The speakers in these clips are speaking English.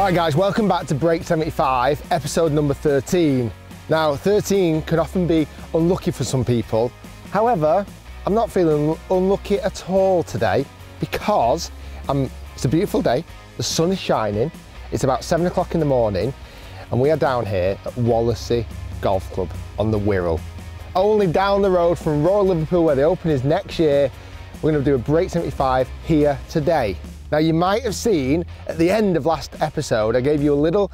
Alright guys, welcome back to Break 75, episode number 13. Now, 13 can often be unlucky for some people. However, I'm not feeling unlucky at all today because it's a beautiful day, the sun is shining, it's about 7 o'clock in the morning, and we are down here at Wallasey Golf Club on the Wirral. Only down the road from Royal Liverpool, where the Open is next year. We're going to do a Break 75 here today. Now, you might have seen at the end of last episode, I gave you a little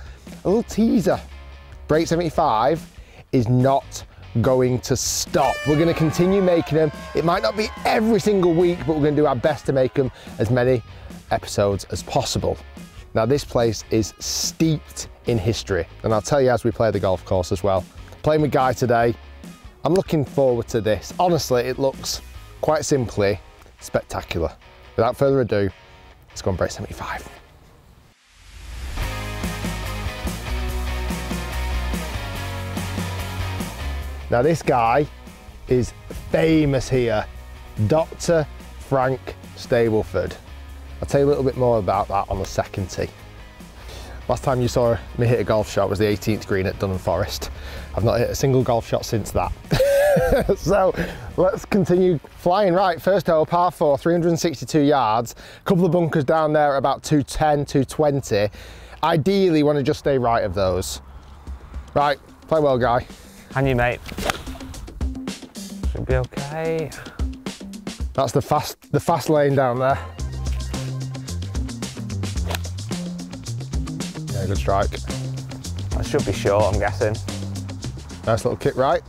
teaser. Break 75 is not going to stop. We're going to continue making them. It might not be every single week, but we're going to do our best to make them as many episodes as possible. Now, this place is steeped in history, and I'll tell you as we play the golf course as well. Playing with Guy today, I'm looking forward to this. Honestly, it looks quite simply spectacular. Without further ado, let's go on Break 75. Now, this guy is famous here, Dr. Frank Stableford. I'll tell you a little bit more about that on the second tee. Last time you saw me hit a golf shot was the 18th green at Dunham Forest. I've not hit a single golf shot since that. So let's continue flying. Right, first hole, par 4, 362 yards. A couple of bunkers down there at about 210, 220. Ideally, you want to just stay right of those. Right, play well, Guy. And you, mate. Should be okay. That's the fast lane down there. Yeah, good strike. That should be short, I'm guessing. Nice little kick right.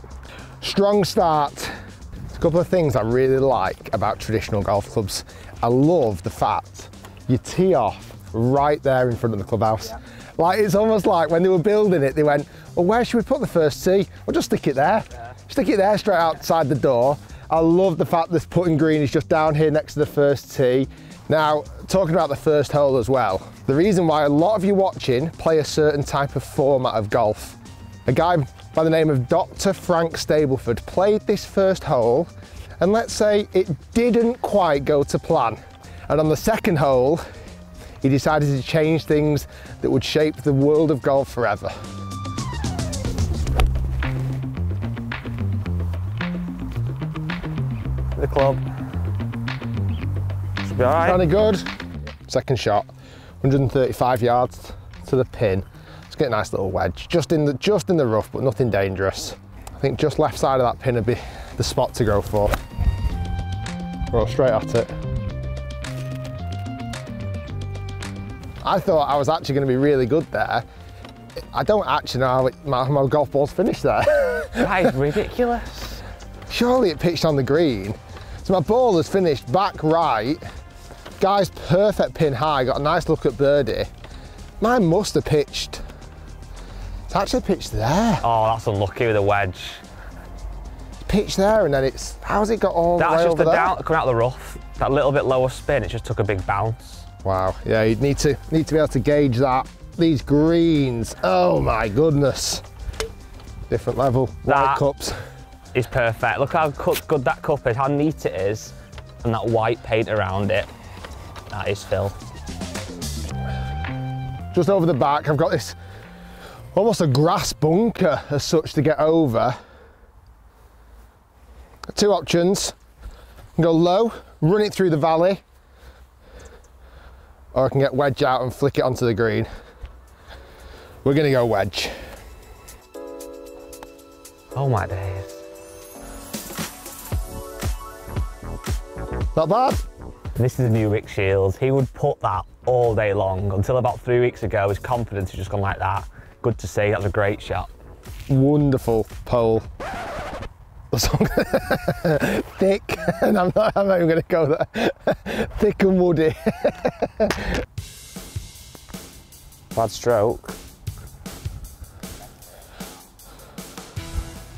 Strong start. There's a couple of things I really like about traditional golf clubs. I love the fact you tee off right there in front of the clubhouse. Yeah. Like, it's almost like when they were building it, they went, well, where should we put the first tee? Well, just stick it there. Yeah. Stick it there straight outside the door. I love the fact this putting green is just down here next to the first tee. Now, talking about the first hole as well, the reason why a lot of you watching play a certain type of format of golf. A guy by the name of Dr. Frank Stableford played this first hole, and let's say it didn't quite go to plan. And on the second hole, he decided to change things that would shape the world of golf forever. The club. Should be all right. Kind of good. Second shot, 135 yards to the pin. Get a nice little wedge, just in the rough, but nothing dangerous. I think just left side of that pin would be the spot to go for. Roll straight at it. I thought I was actually going to be really good there. I don't actually know how my golf ball's finished there. That is ridiculous. Surely it pitched on the green. So my ball has finished back right. Guy's perfect pin high, got a nice look at birdie. Mine must have pitched. It's actually pitched there. Oh, that's unlucky with a wedge. It's pitched there, and then it's, how's it got all the way over there? That's just coming out of the rough. That little bit lower spin, it just took a big bounce. Wow, yeah, you'd need to be able to gauge that. These greens, oh my goodness. Different level, wide cups. It's perfect. Look how good that cup is, how neat it is, and that white paint around it. That is Phil. Just over the back, I've got this, almost a grass bunker as such to get over. Two options. I can go low, run it through the valley, or I can get wedge out and flick it onto the green. We're gonna go wedge. Oh my days. Not bad. This is the new Rick Shiels. He would put that all day long until about 3 weeks ago. His confidence had just gone like that. Good to see, that was a great shot. Wonderful pole. Thick, and I'm not even going to go there. Thick and woody. Bad stroke.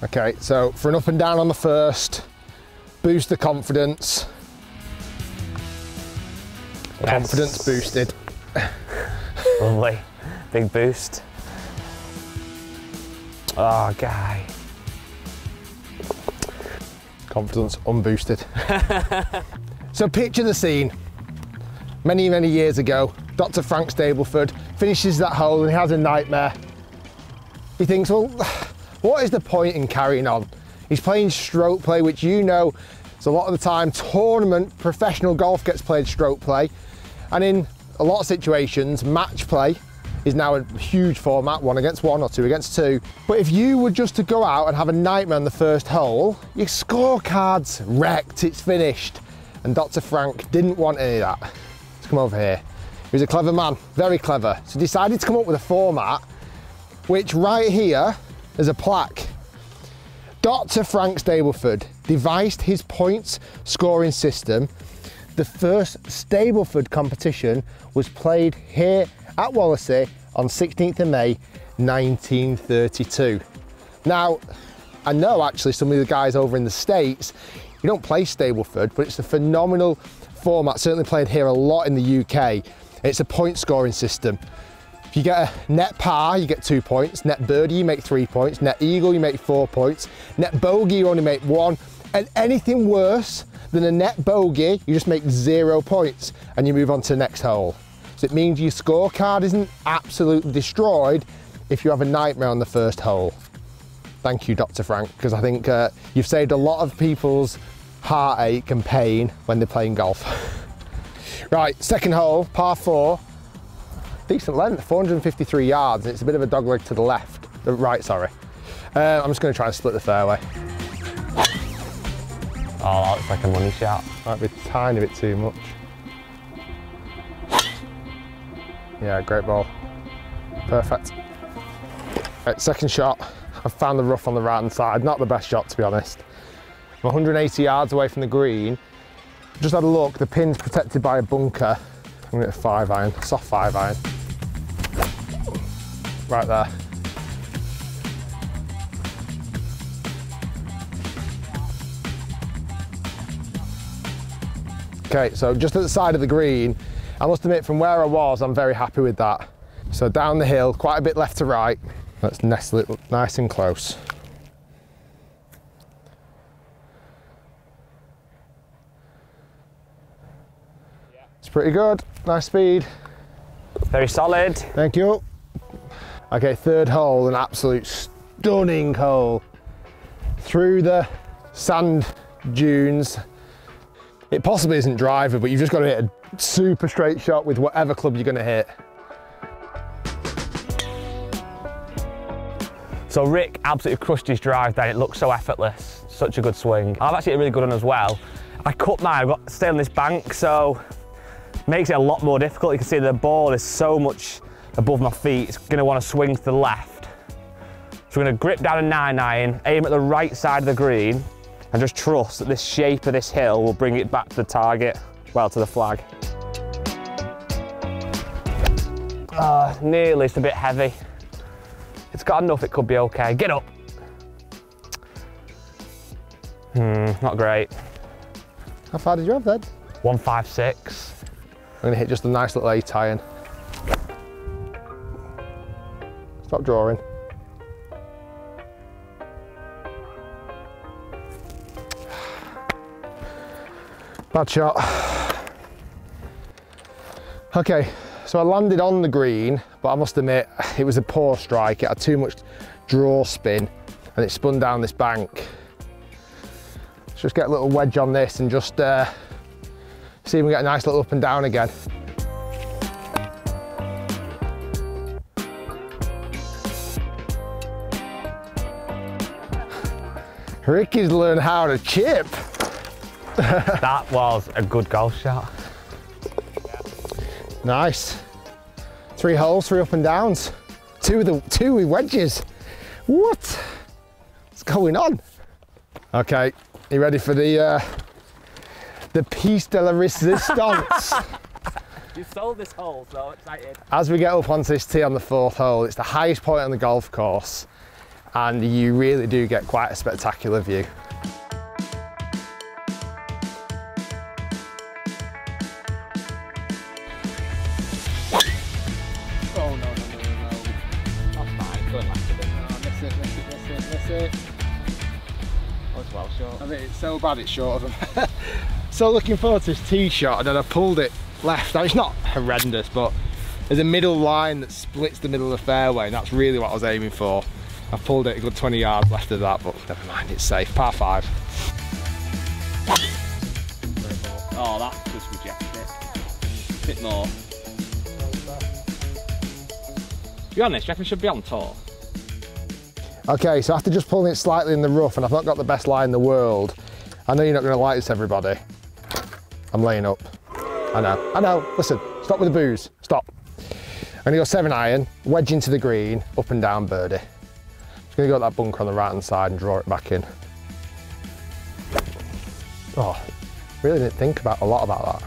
Okay, so for an up and down on the first, boost the confidence. Yes. Confidence boosted. Lovely, big boost. Oh, Guy. Confidence unboosted. So picture the scene. Many, many years ago, Dr. Frank Stableford, finishes that hole and he has a nightmare. He thinks, well, what is the point in carrying on? He's playing stroke play, which, you know, it's a lot of the time tournament professional golf gets played stroke play, and in a lot of situations match play is now a huge format, 1 against 1 or 2 against 2. But if you were just to go out and have a nightmare on the first hole, your scorecard's wrecked, it's finished. And Dr. Frank didn't want any of that. Let's come over here. He was a clever man, very clever. So he decided to come up with a format, which right here is a plaque. Dr. Frank Stableford devised his points scoring system. The first Stableford competition was played here at Wallasey on 16th of May, 1932. Now, I know actually some of the guys over in the States, you don't play Stableford, but it's a phenomenal format, certainly played here a lot in the UK. It's a point scoring system. If you get a net par, you get 2 points, net birdie, you make 3 points, net eagle, you make 4 points, net bogey, you only make 1, and anything worse than a net bogey, you just make 0 points, and you move on to the next hole. So it means your scorecard isn't absolutely destroyed if you have a nightmare on the first hole. Thank you, Dr. Frank, because I think you've saved a lot of people's heartache and pain when they're playing golf. Right, second hole, par 4. Decent length, 453 yards. It's a bit of a dogleg to the left, right, sorry. I'm just going to try and split the fairway. Oh, that looks like a money shot. Might be a tiny bit too much. Yeah, great ball. Perfect. Right, second shot. I've found the rough on the right-hand side. Not the best shot, to be honest. I'm 180 yards away from the green. Just had a look. The pin's protected by a bunker. I'm going to get a 5-iron, soft 5-iron. Right there. Okay, so just at the side of the green, I must admit, from where I was, I'm very happy with that. So down the hill, quite a bit left to right. Let's nestle it nice and close. Yeah. It's pretty good, nice speed. Very solid. Thank you. Okay, third hole, an absolute stunning hole. Through the sand dunes. It possibly isn't driver, but you've just got to hit a super straight shot with whatever club you're going to hit. So Rick absolutely crushed his drive there. It looked so effortless. Such a good swing. I've actually hit a really good one as well. I cut mine, but stay on this bank, so makes it a lot more difficult. You can see the ball is so much above my feet. It's going to want to swing to the left. So we're going to grip down a 9-iron, aim at the right side of the green, and just trust that this shape of this hill will bring it back to the target. Well, to the flag. Nearly, it's a bit heavy. It's got enough, it could be okay. Get up. Not great. How far did you have then? 156. I'm gonna hit just a nice little 8-iron. Stop drawing. Bad shot. Okay, so I landed on the green, but I must admit, it was a poor strike. It had too much draw spin, and it spun down this bank. Let's just get a little wedge on this and just see if we get a nice little up and down again. Ricky's learned how to chip. That was a good golf shot. Nice. 3 holes, 3 up and downs. 2 with wedges. What? What's going on? Okay, you ready for the piece de la resistance? You sold this hole, so excited. As we get up onto this tee on the 4th hole, it's the highest point on the golf course, and you really do get quite a spectacular view. So bad it's short of them. So looking forward to this tee shot, and then I pulled it left. Now, it's not horrendous, but There's a middle line that splits the middle of the fairway, and that's really what I was aiming for. I pulled it a good 20 yards left of that, but never mind, it's safe. Par 5. Oh, that's just rejected it. A bit more. To be honest, I reckon I should be on tour. Okay, so after just pulling it slightly in the rough, and I've not got the best lie in the world, I know you're not going to like this, everybody. I'm laying up. I know. Listen, stop with the booze. Stop. I'm going to go 7-iron, wedge into the green, up and down birdie. I'm just going to go at that bunker on the right-hand side and draw it back in. Oh, really didn't think a lot about that.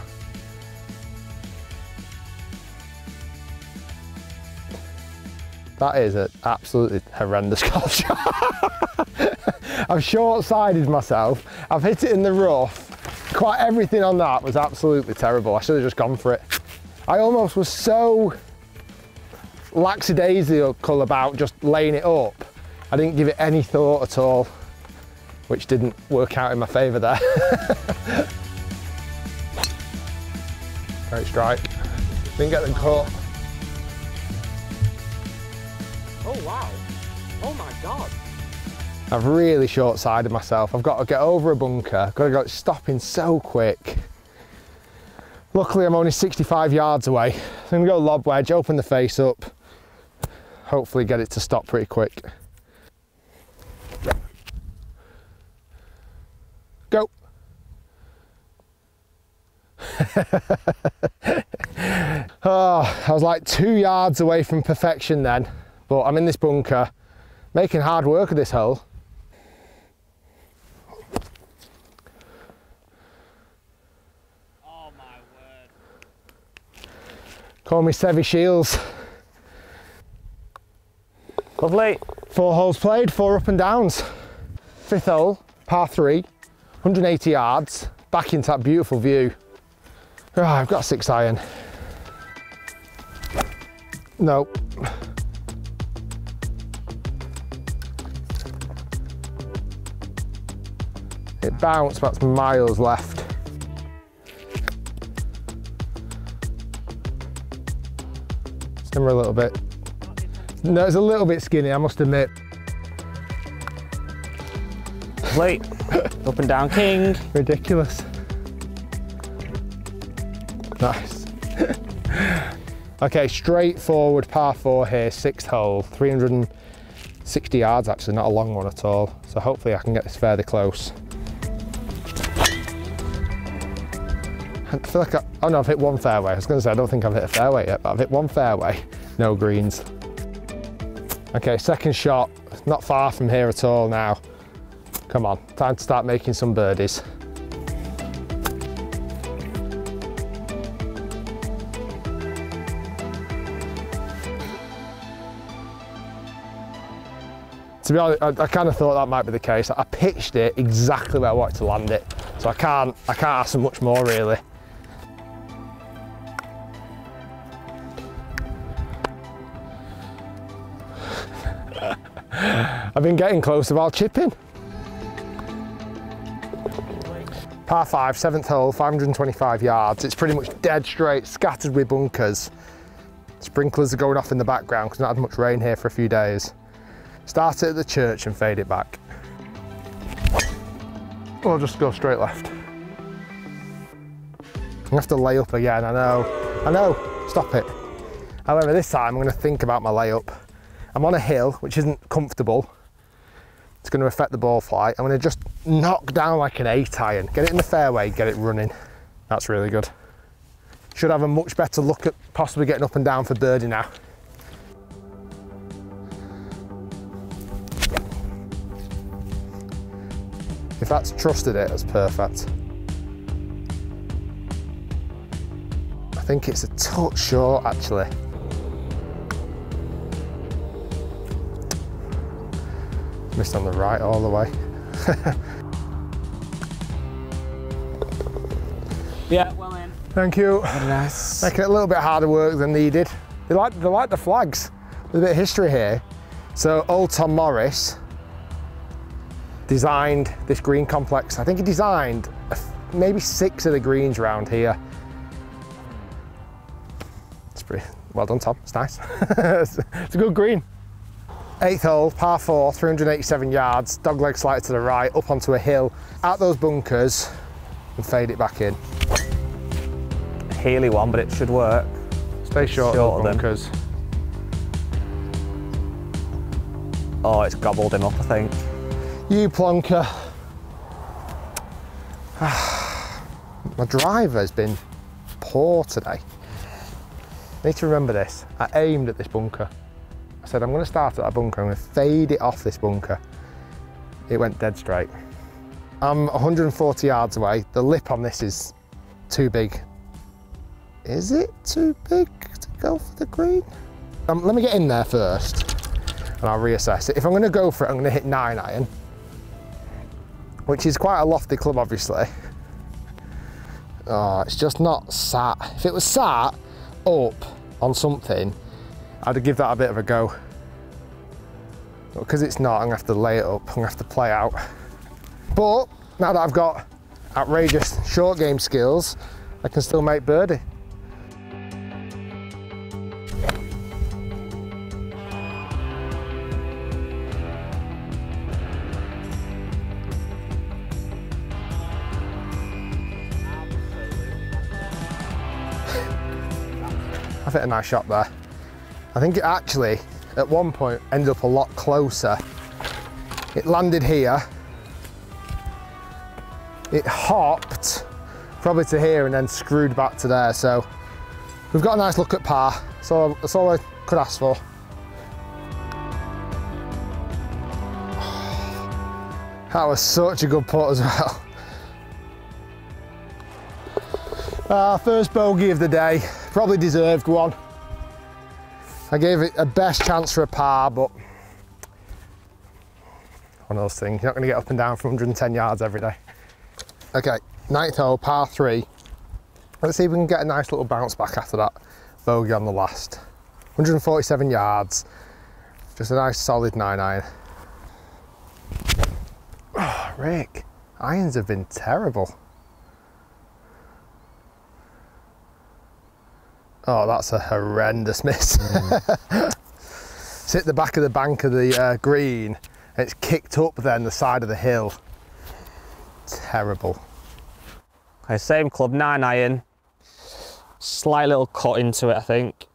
That is an absolutely horrendous golf shot. I've short-sided myself. I've hit it in the rough. Quite everything on that was absolutely terrible. I should have just gone for it. I almost was so lackadaisical about just laying it up. I didn't give it any thought at all, which didn't work out in my favour there. Great strike. Didn't get them caught. Oh wow, oh my God. I've really short-sided myself. I've got to get over a bunker. I've got to go stopping so quick. Luckily, I'm only 65 yards away. So I'm gonna go lob wedge, open the face up, hopefully get it to stop pretty quick. Go. Oh, I was like 2 yards away from perfection then. But I'm in this bunker, making hard work of this hole. Oh my word. Call me Rick Shiels. Lovely. 4 holes played, 4 up and downs. 5th hole, par 3, 180 yards, back into that beautiful view. Oh, I've got a 6-iron. Nope. It bounced, but that's miles left. Simmer a little bit. No, it's a little bit skinny, I must admit. Late. Up and down king. Ridiculous. Nice. Okay, straightforward par 4 here, 6th hole, 360 yards actually, not a long one at all. So hopefully I can get this fairly close. I feel like oh no, I've hit 1 fairway. I was going to say, I don't think I've hit a fairway yet, but I've hit 1 fairway, no greens. Okay, 2nd shot, not far from here at all now. Come on, time to start making some birdies. To be honest, I kind of thought that might be the case. I pitched it exactly where I wanted to land it, so I can't ask for much more really. I've been getting closer while chipping. Par 5, 7th hole, 525 yards. It's pretty much dead straight, scattered with bunkers. Sprinklers are going off in the background because I've not had much rain here for a few days. Start it at the church and fade it back. Or just go straight left. I'm gonna have to lay up again, I know, stop it. However, this time I'm gonna think about my layup. I'm on a hill, which isn't comfortable. It's gonna affect the ball flight. I'm gonna just knock down like an 8-iron. Get it in the fairway, get it running. That's really good. Should have a much better look at possibly getting up and down for birdie now. If that's trusted it, that's perfect. I think it's a touch short, actually. Missed on the right all the way. Yeah, well in. Thank you. Nice. Making it a little bit harder work than needed. They like the flags. There's a bit of history here. So old Tom Morris designed this green complex. I think he designed maybe 6 of the greens around here. It's pretty, Well done, Tom. It's nice. It's a good green. 8th hole, par 4, 387 yards, dog leg slider to the right, up onto a hill, at those bunkers, and fade it back in. A heely one, but it should work. Stay short of the bunkers. Oh, it's gobbled him up, I think. You plonker. My driver's been poor today. I need to remember this. I aimed at this bunker. I said, I'm going to start at that bunker, I'm going to fade it off this bunker. It went dead straight. I'm 140 yards away. The lip on this is too big. Is it too big to go for the green? Let me get in there first, and I'll reassess it. If I'm going to go for it, I'm going to hit 9 iron, which is quite a lofty club, obviously. Oh, it's just not sat. If it was sat up on something, I'd give that a bit of a go. But because it's not, I'm going to have to lay it up, I'm going to have to play out. But now that I've got outrageous short game skills, I can still make birdie. I've hit a nice shot there. I think it actually, at one point, ended up a lot closer. It landed here. It hopped probably to here and then screwed back to there. So we've got a nice look at par. So that's all I could ask for. That was such a good putt as well. Our first bogey of the day. Probably deserved one. I gave it a best chance for a par, but one of those things, you're not going to get up and down from 110 yards every day. Okay, 9th hole, par 3. Let's see if we can get a nice little bounce back after that bogey on the last. 147 yards, just a nice solid 9 iron. Oh, Rick, irons have been terrible. Oh, that's a horrendous miss. It's hit the back of the bank of the green. It's kicked up then the side of the hill. Terrible. Okay, same club, 9 iron. Slight little cut into it, I think.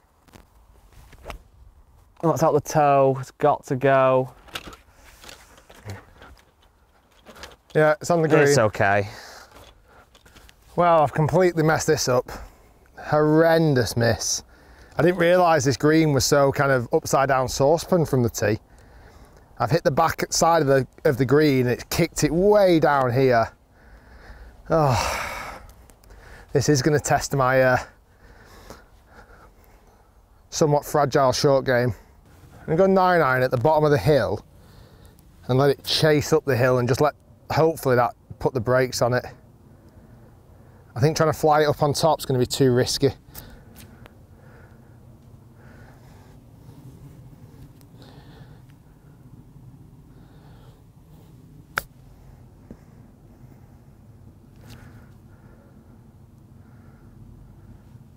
Oh, it's out the toe, it's got to go. Yeah, it's on the green. It's okay. Well, I've completely messed this up. Horrendous miss. I didn't realise this green was so kind of upside down saucepan from the tee. I've hit the back side of the green, it's kicked it way down here. Oh, this is going to test my somewhat fragile short game. I'm going to go 9 iron at the bottom of the hill and let it chase up the hill and just let, hopefully that put the brakes on it. I think trying to fly it up on top is going to be too risky. That's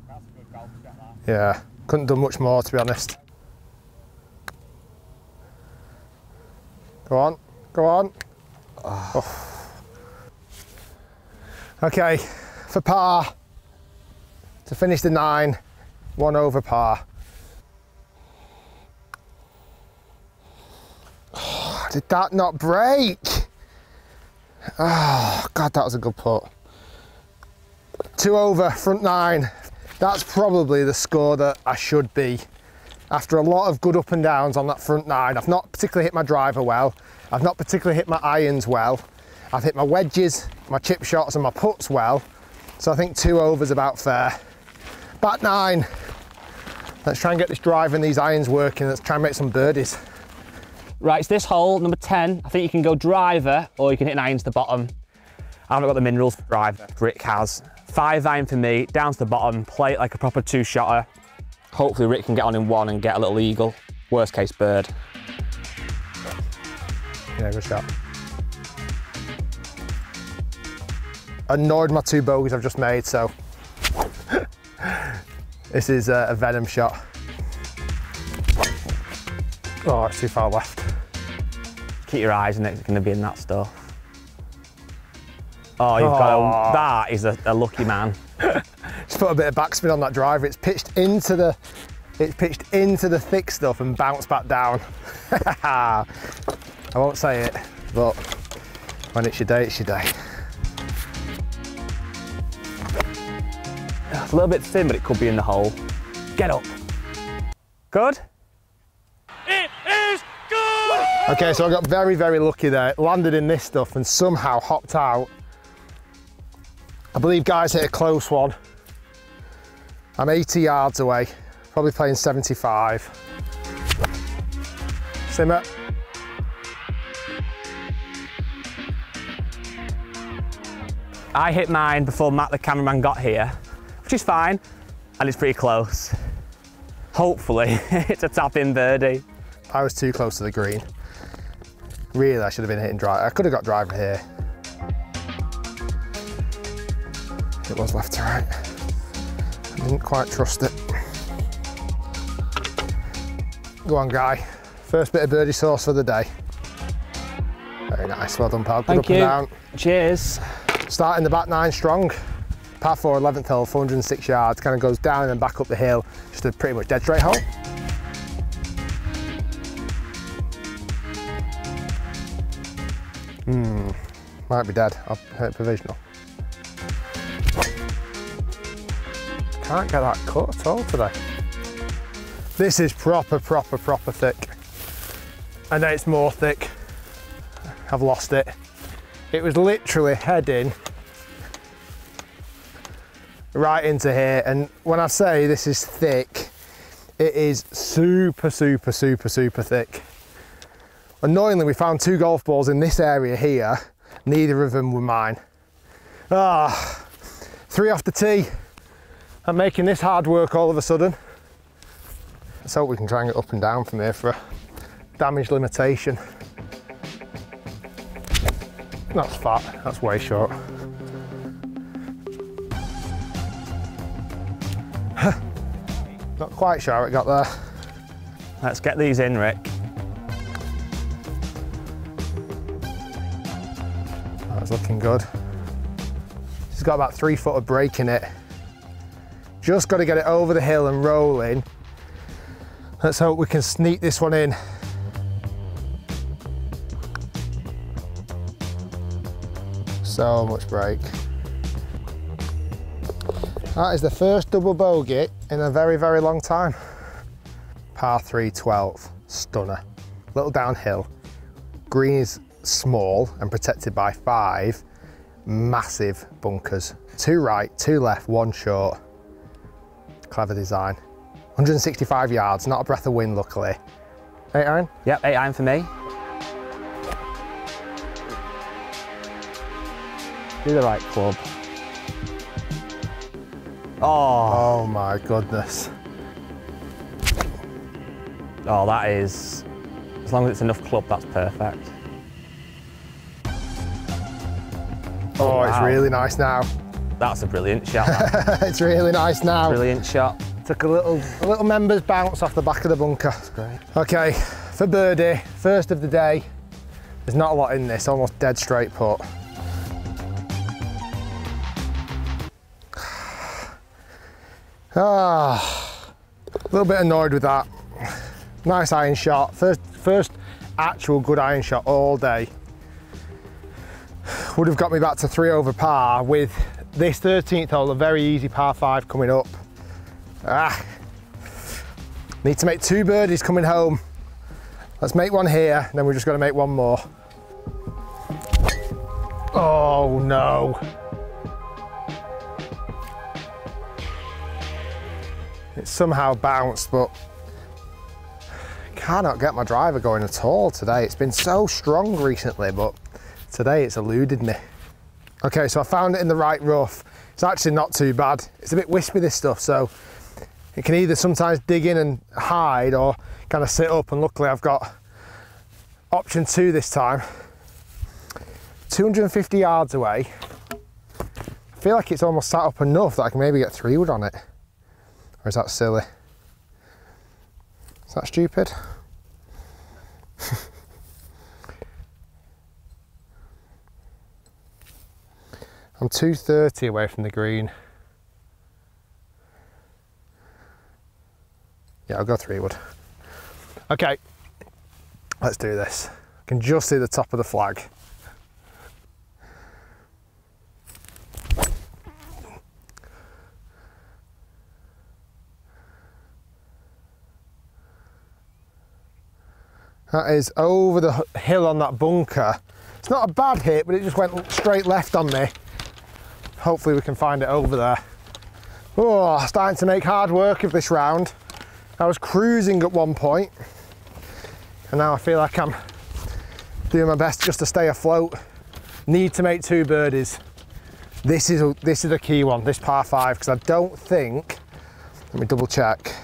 a good golf shot, that. Yeah, couldn't do much more, to be honest. Go on, go on. Oh. Oh. Okay. For par, to finish the 9, 1 over par. Oh, did that not break? Oh, God, that was a good putt. 2 over, front 9. That's probably the score that I should be. After a lot of good up and downs on that front 9, I've not particularly hit my driver well. I've not particularly hit my irons well. I've hit my wedges, my chip shots and my putts well. So I think 2 overs about fair. Back 9. Let's try and get this drive and these irons working. Let's try and make some birdies. Right, it's this hole, number 10. I think you can go driver or you can hit an iron to the bottom. I haven't got the minerals for driver. Rick has. 5 iron for me, down to the bottom, play it like a proper 2-shotter. Hopefully Rick can get on in 1 and get a little eagle. Worst case, bird. Yeah, good shot. Annoyed my 2 bogeys I've just made, so this is a venom shot. Oh, it's too far left. Keep your eyes on it, it's going to be in that store. Oh, you've got a, that is a lucky man. Just put a bit of backspin on that driver. It's pitched into the thick stuff and bounced back down. I won't say it, but when it's your day, it's your day. It's a little bit thin, but it could be in the hole. Get up. Good? It is good! Okay, so I got very, very lucky there. Landed in this stuff and somehow hopped out. I believe guys hit a close one. I'm 80 yards away, probably playing 75. Simmer. I hit mine before Matt, the cameraman, got here, which is fine, and it's pretty close. Hopefully, it's a tap-in birdie. I was too close to the green. Really, I should have been hitting driver. I could have got driver here. It was left to right. I didn't quite trust it. Go on, Guy. First bit of birdie sauce for the day. Very nice. Well done, pal. Good up and down. Cheers. Starting the back nine strong. Par 4, 11th hole, 406 yards, kind of goes down and back up the hill. Just a pretty much dead straight hole. Hmm, might be dead. I'll hit provisional. Can't get that cut at all today. This is proper, proper, proper thick. And then it's more thick. I've lost it. It was literally heading right into here, and when I say this is thick, it is super, super, super, super thick. Annoyingly, we found two golf balls in this area here. Neither of them were mine. Ah, 3 off the tee. I'm making this hard work all of a sudden. Let's hope we can try and get up and down from here for a damage limitation. That's fat, that's way short. Not quite sure how it got there. Let's get these in, Rick. That's looking good. It's got about 3 foot of break in it. Just got to get it over the hill and rolling. Let's hope we can sneak this one in. So much break. That is the first double bogey in a very, very long time. Par 3, 12, stunner. Little downhill. Green is small and protected by 5 massive bunkers. 2 right, 2 left, 1 short. Clever design. 165 yards, not a breath of wind, luckily. 8 iron? Yep, 8 iron for me. Do the right club. Oh. Oh my goodness. Oh, that is, as long as it's enough club, that's perfect. Oh, wow. It's really nice now. That's a brilliant shot. It's really nice now. Brilliant shot. Took a little members bounce off the back of the bunker. That's great. Okay, for birdie, first of the day. There's not a lot in this, almost dead straight putt. Ah, a little bit annoyed with that. Nice iron shot. First actual good iron shot all day. Would have got me back to 3 over par with this 13th hole, a very easy par 5 coming up. Ah, need to make 2 birdies coming home. Let's make one here, then we're just going to make one more. Oh no. It somehow bounced, but cannot get my driver going at all today. It's been so strong recently, but today it's eluded me. Okay, so I found it in the right rough. It's actually not too bad. It's a bit wispy, this stuff, so it can either sometimes dig in and hide or kind of sit up, and luckily I've got option 2 this time. 250 yards away. I feel like it's almost sat up enough that I can maybe get 3 wood on it. Or is that silly? Is that stupid? I'm 230 away from the green. Yeah, I'll go 3 wood. Okay, let's do this. I can just see the top of the flag. That is over the hill on that bunker. It's not a bad hit, but it just went straight left on me. Hopefully we can find it over there. Oh, starting to make hard work of this round. I was cruising at one point, and now I feel like I'm doing my best just to stay afloat. Need to make 2 birdies. This is a key one, this par 5, because I don't think, let me double check.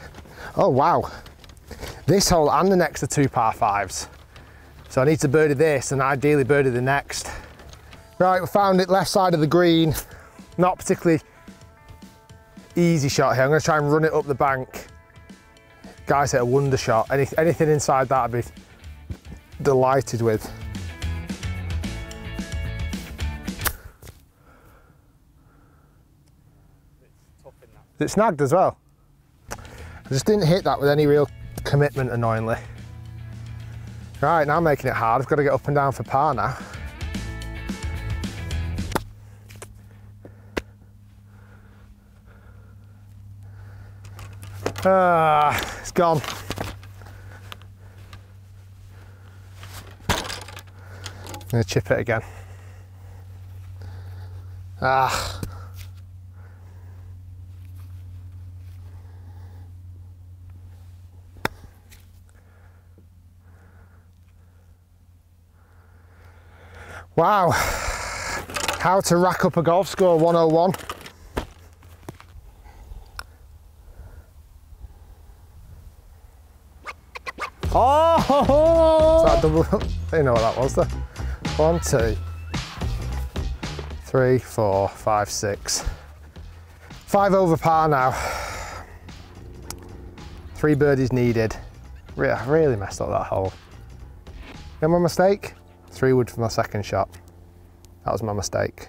Oh, wow. This hole and the next are 2 par 5s. So I need to birdie this and ideally birdie the next. Right, we found it left side of the green. Not particularly easy shot here. I'm gonna try and run it up the bank. Guys hit a wonder shot. Anything inside that I'd be delighted with. It snagged as well. I just didn't hit that with any real commitment, annoyingly. Right, now I'm making it hard. I've got to get up and down for par now. Ah, it's gone. I'm going to chip it again. Ah. Wow, how to rack up a golf score 101. Oh! Ho, ho. Is that a double? I didn't know what that was there. 1, 2, 3, 4, 5, 6. 5 over par now. 3 birdies needed. I really messed up that hole. You know my mistake? 3 wood for my second shot. That was my mistake.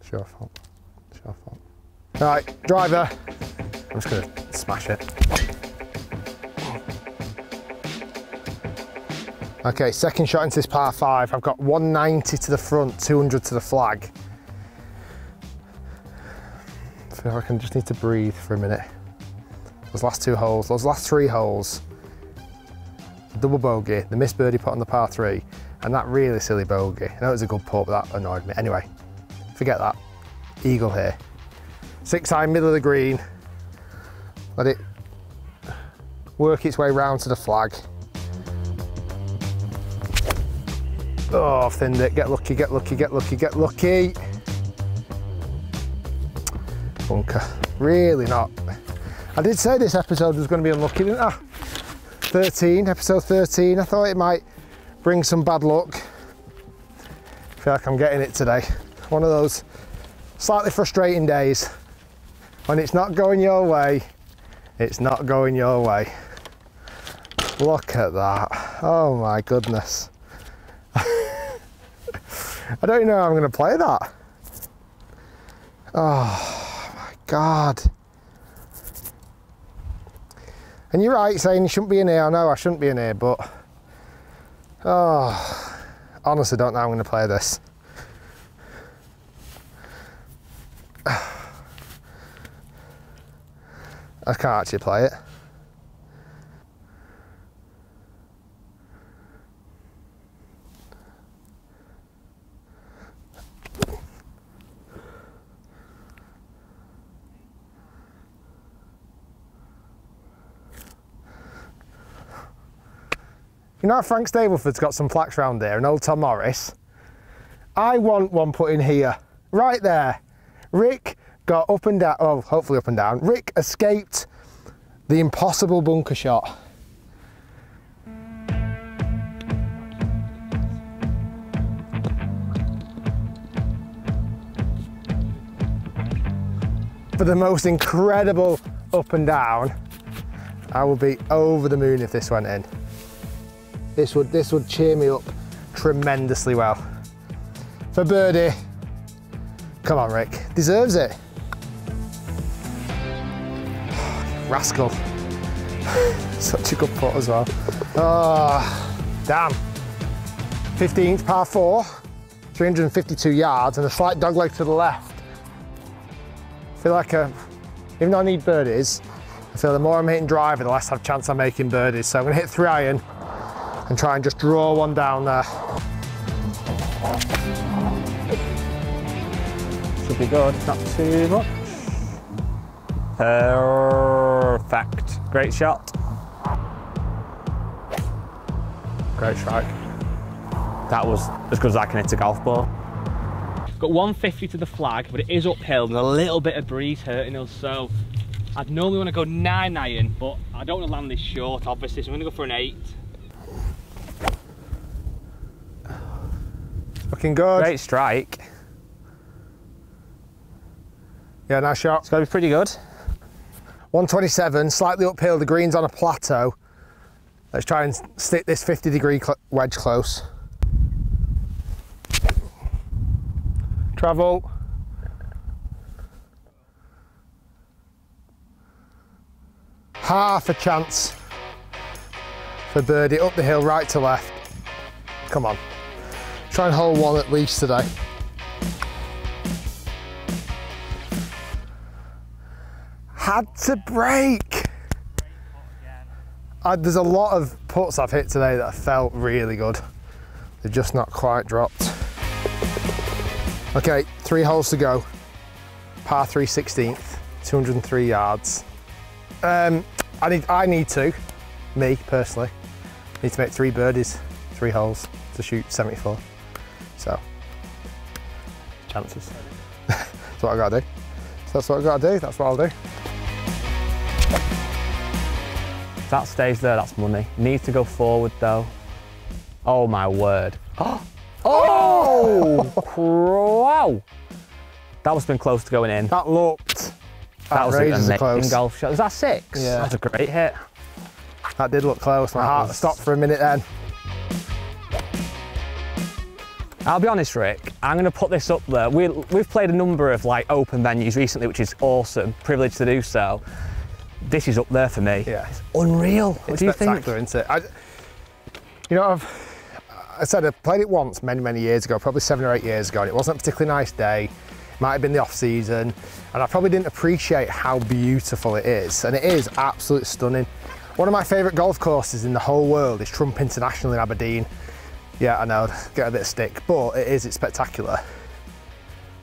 It's your fault. It's your fault. All right, driver. I'm just going to smash it. Okay, second shot into this par 5. I've got 190 to the front, 200 to the flag. I feel like I just need to breathe for a minute. Those last 2 holes, those last 3 holes. The double bogey, the missed birdie putt on the par 3. And that really silly bogey. I know it was a good putt, but that annoyed me. Anyway, forget that. Eagle here. 6 iron, middle of the green. Let it work its way round to the flag. Oh, I've thinned it. Get lucky, get lucky, get lucky, get lucky. Bunker. Really not. I did say this episode was going to be unlucky, didn't I? 13, episode 13. I thought it might bring some bad luck. I feel like I'm getting it today. One of those slightly frustrating days. When it's not going your way, it's not going your way. Look at that. Oh my goodness. I don't even know how I'm gonna play that. Oh my God. And you're right saying you shouldn't be in here. I know I shouldn't be in here, but oh, honestly don't know how I'm going to play this. I can't actually play it. You know how Frank Stableford's got some plaques round there, and old Tom Morris? I want one put in here, right there. Rick got up and down, oh, hopefully up and down. Rick escaped the impossible bunker shot. For the most incredible up and down, I would be over the moon if this went in. This would cheer me up tremendously well. For birdie, Come on, Rick. Deserves it. Oh, rascal. Such a good putt as well. Oh, damn. 15th, par 4, 352 yards, and a slight dogleg to the left. I feel like, even though I need birdies, I feel the more I'm hitting driver, the less I have a chance I'm making birdies. So I'm going to hit 3-iron and try and just draw one down there. Should be good, not too much. Perfect. Great shot. Great strike. That was as good as I can hit a golf ball. Got 150 to the flag, but it is uphill and a little bit of breeze hurting us, so I'd normally want to go 9-iron, but I don't want to land this short, obviously, so I'm going to go for an 8. Looking good. Great strike. Yeah, nice shot. It's going to be pretty good. 127, slightly uphill, the green's on a plateau. Let's try and stick this 50-degree wedge close. Travel. Half a chance for birdie up the hill, right to left. Come on. Try and hole one at least today. Had to break. There's a lot of putts I've hit today that I felt really good. They're just not quite dropped. Okay, 3 holes to go. Par 3, 16th, 203 yards. I need to make 3 birdies, 3 holes to shoot 74. So, chances. That's what I gotta do. So that's what I gotta do, that's what I'll do. If that stays there, that's money. Needs to go forward though. Oh my word. Oh! Oh! Wow! That must have been close to going in. That looked. That was an amazing golf shot. Was that 6? Yeah. That's a great hit. That did look close. My heart stopped for a minute then. I'll be honest, Rick. I'm going to put this up there. We've played a number of like open venues recently, which is awesome. Privileged to do so. This is up there for me. Yeah. It's unreal. What do you think? It's spectacular, isn't it? You know, I said I played it once many, many years ago, probably 7 or 8 years ago, and it wasn't a particularly nice day. Might have been the off season, and I probably didn't appreciate how beautiful it is, and it is absolutely stunning. One of my favourite golf courses in the whole world is Trump International in Aberdeen. Yeah, I know, get a bit of stick, but it's spectacular.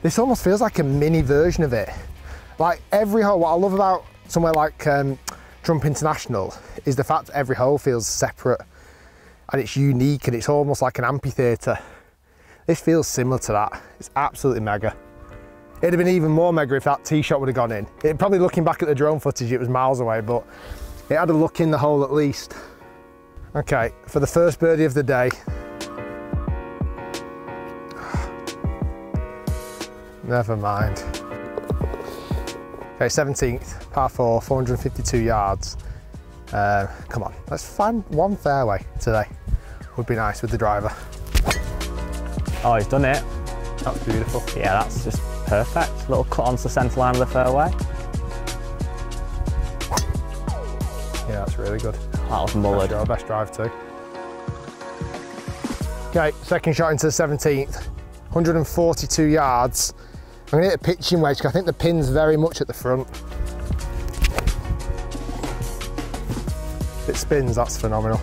This almost feels like a mini version of it. Like every hole, what I love about somewhere like Trump International is the fact that every hole feels separate. And it's unique, and it's almost like an amphitheatre. This feels similar to that. It's absolutely mega. It'd have been even more mega if that tee shot would have gone in. It probably, looking back at the drone footage, it was miles away, but it had a look in the hole at least. Okay, for the first birdie of the day. Never mind. Okay, 17th, par 4, 452 yards. Come on, let's find one fairway today. Would be nice with the driver. Oh, he's done it. That's beautiful. Yeah, that's just perfect. Little cut onto the centre line of the fairway. Yeah, that's really good. That was mullered. Best drive too. Okay, second shot into the 17th. 142 yards. I'm going to hit a pitching wedge because I think the pin's very much at the front. If it spins, that's phenomenal.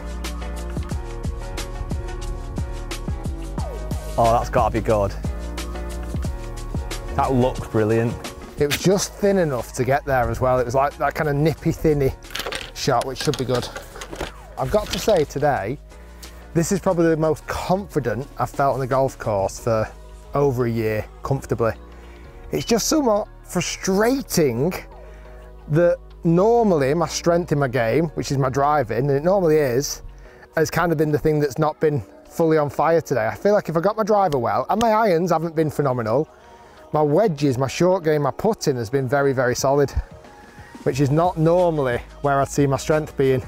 Oh, that's got to be good. That looked brilliant. It was just thin enough to get there as well. It was like that kind of nippy, thinny shot, which should be good. I've got to say today, this is probably the most confident I've felt on the golf course for over a year, comfortably. It's just somewhat frustrating that normally my strength in my game, which is my driving, and it normally is, has kind of been the thing that's not been fully on fire today. I feel like if I got my driver well, and my irons haven't been phenomenal, my wedges, my short game, my putting has been very, very solid, which is not normally where I'd see my strength being.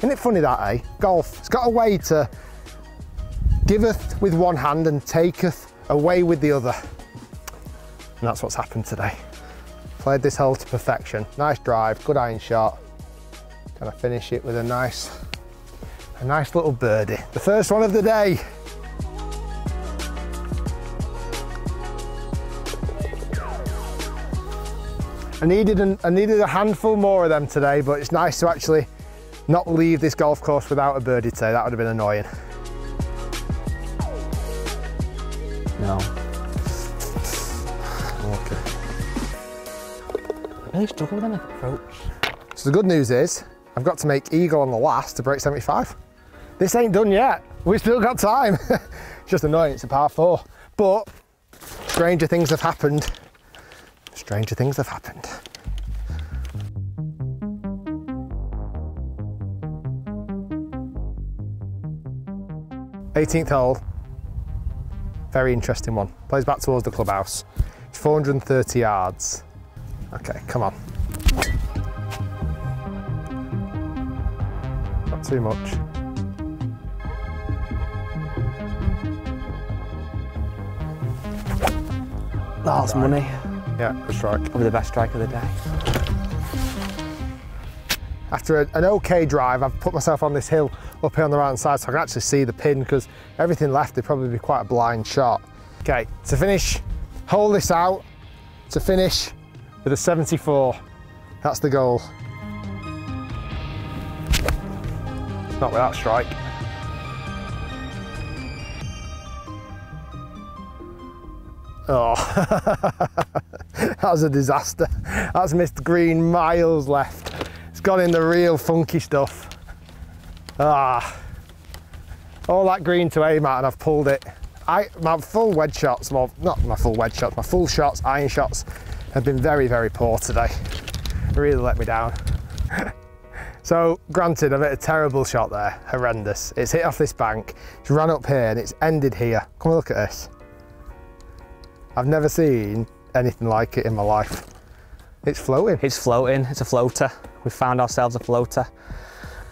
Isn't it funny that, eh? Golf, it's got a way to giveth with one hand and taketh away with the other. and that's what's happened today. Played this hole to perfection. Nice drive, good iron shot. Kind of finish it with a nice little birdie. The first one of the day. I needed a handful more of them today, but it's nice to actually not leave this golf course without a birdie today. That would have been annoying. No. Okay. I really struggle with an approach. So the good news is, I've got to make eagle on the last to break 75. This ain't done yet. We've still got time. It's just annoying, it's a par four. But stranger things have happened. Stranger things have happened. eighteenth hole, very interesting one. Plays back towards the clubhouse. It's 430 yards. Okay, come on. Not too much. That's money. Yeah, good strike. Probably the best strike of the day. After an okay drive, I've put myself on this hill up here on the right hand side so I can actually see the pin, because everything left would probably be quite a blind shot. Okay, to finish, hole this out, to finish with a 74. That's the goal. Not with that strike. Oh, that was a disaster. That's missed green, miles left. It's gone in the real funky stuff. Ah, all that green to aim at and I've pulled it. My full wedge shots, well, not my full wedge shots, my full shots, iron shots have been very, very poor today. It really let me down. So granted, I've hit a terrible shot there, horrendous. It's hit off this bank, it's run up here and it's ended here. Come and look at this. I've never seen anything like it in my life. It's floating. It's floating, it's a floater. We've found ourselves a floater.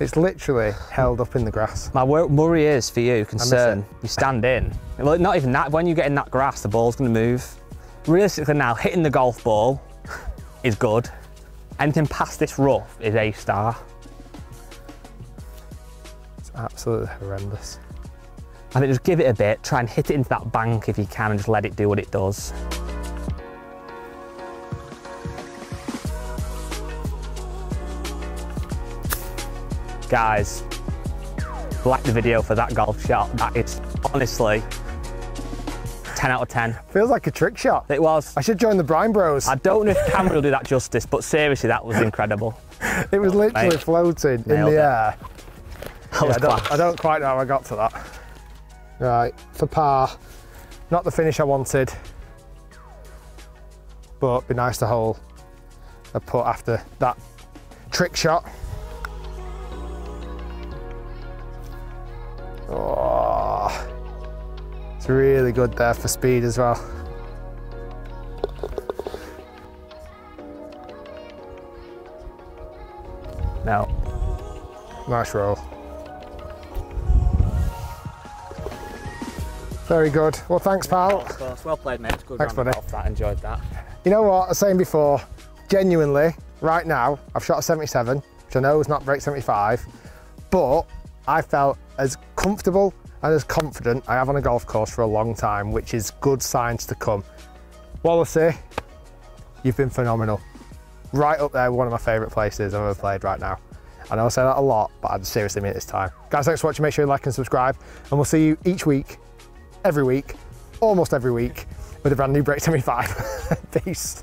It's literally held up in the grass. My worry is for you, concern, you stand in. Well, not even that, when you get in that grass, the ball's gonna move. Realistically now, hitting the golf ball is good. Anything past this rough is A star. It's absolutely horrendous. I think just give it a bit, try and hit it into that bank if you can and just let it do what it does. Guys, like the video for that golf shot. That is honestly 10 out of 10. Feels like a trick shot. It was. I should join the Brine Bros. I don't know if the camera will do that justice, but seriously, that was incredible. It was literally floating in the air. Yeah, I don't quite know how I got to that. Right, for par, not the finish I wanted, but it'd be nice to hole a putt after that trick shot. Oh, it's really good there for speed as well. No. Nice roll. Very good. Well, thanks, pal. Of course. Well played, mate. It's good. Thanks, buddy. I enjoyed that. You know what? I was saying before, genuinely, right now, I've shot a 77, which I know is not break 75, but I felt as comfortable and as confident I have on a golf course for a long time, which is good signs to come. Wallasey, you've been phenomenal. Right up there, one of my favourite places I've ever played right now. I know I say that a lot, but I seriously mean it this time. Guys, thanks for watching. Make sure you like and subscribe, and we'll see you each week, every week, almost every week, with a brand new Break 75. Peace.